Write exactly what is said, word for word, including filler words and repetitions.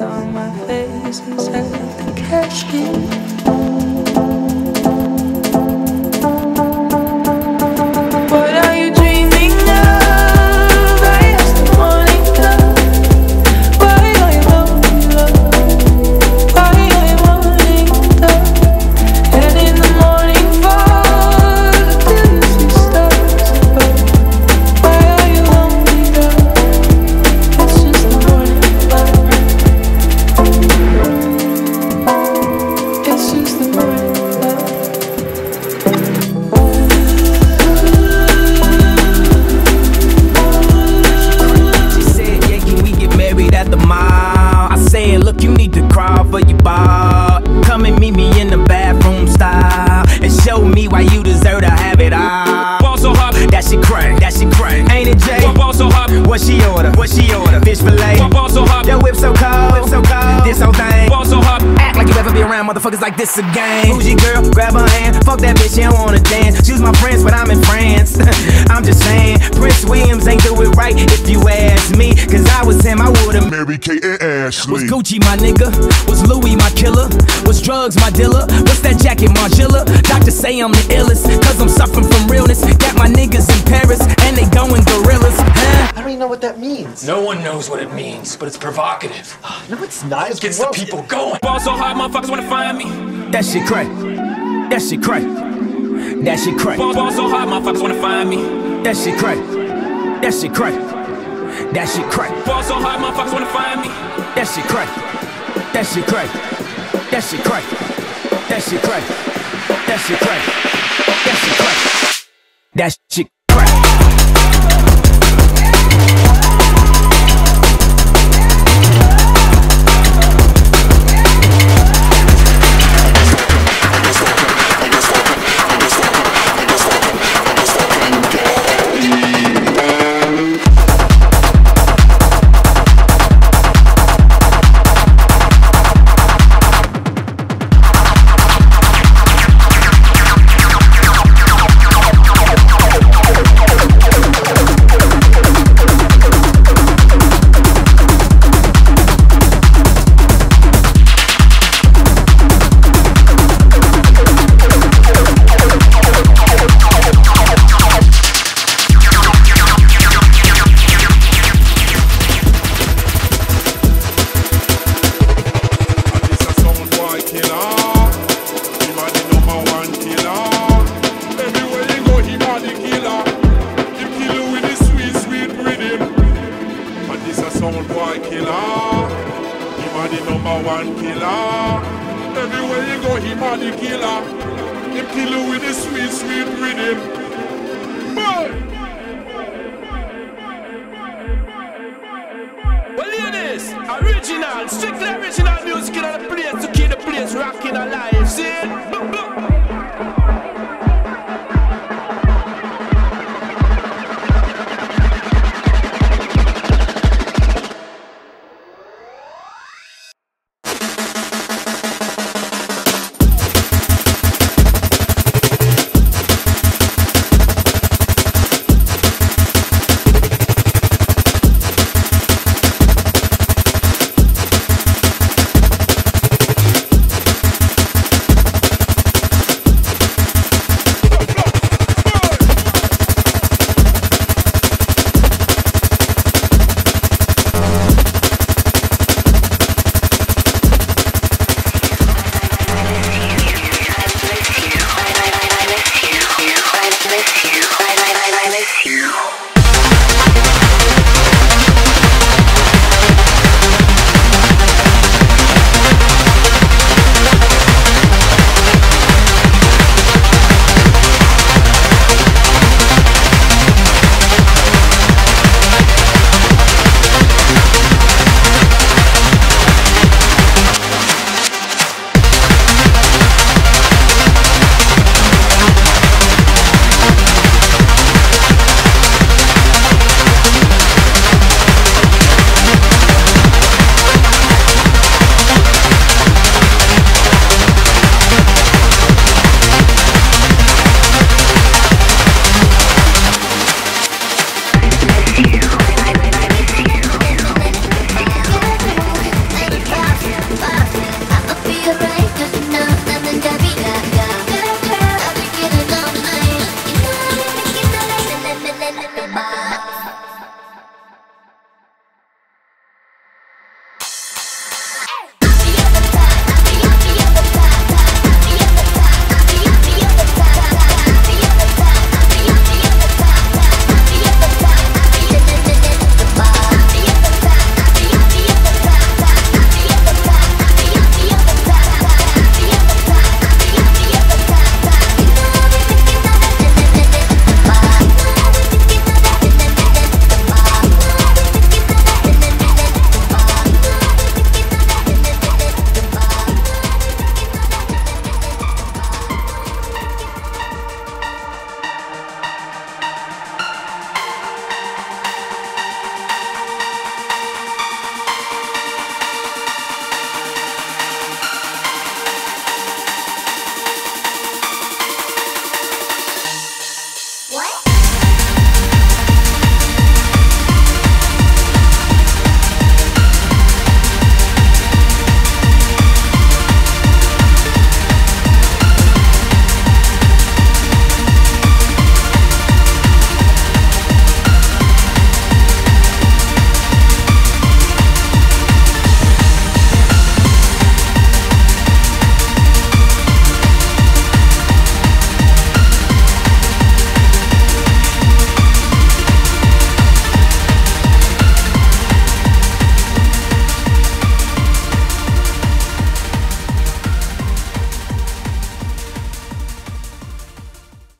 On my face inside the casket. What she order? What she order? Fish fillet. Ball so hot. That whip so cold. Whip so cold. This whole thing. Ball so hot. Act like you ever be around motherfuckers like this again. Bougie girl, grab her hand. Fuck that bitch, she don't wanna dance. Choose my friends, but I'm in France. I'm just saying, Prince Williams ain't do it right if you ask me. Cause I was him, I would've Mary Kate and Ashley. Was Gucci my nigga? Was Louis my killer? Was drugs my dealer? What's that jacket, Margilla? Doctors say I'm the illest, cause I'm suffering from realness. Got my niggas in Paris, and they going gorillas. I don't even know what that means. No one knows what it means, but it's provocative. No, it's not. It gets the people going. Ball so hard, motherfuckers wanna find me. That shit crack. That shit crack. That shit crack. Ball, ball so hard, motherfuckers wanna find me. That shit crack. That shit crack. That shit crack. Ball so hard, motherfuckers wanna find me. That shit crack. That shit crack. That shit crack. That shit crack. That shit crack. That shit crack. That shit crack. and the killer. The killer with the sweet, sweet rhythm. Boy! Well, hear this. Original, strictly original music in the place to keep the place rocking alive.